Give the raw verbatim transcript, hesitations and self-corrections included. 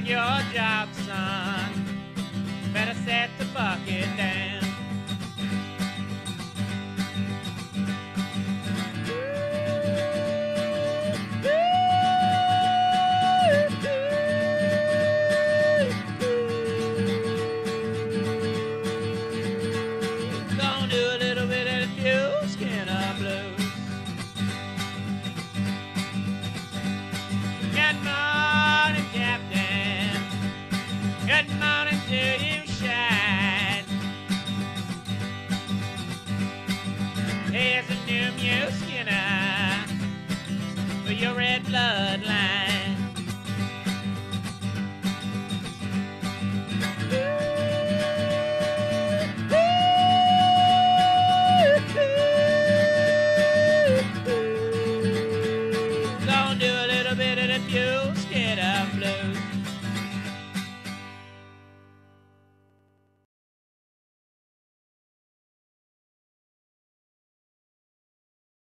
like your job, son. Better set the bucket down. Here's a new Mule Skinner for your red bloodline.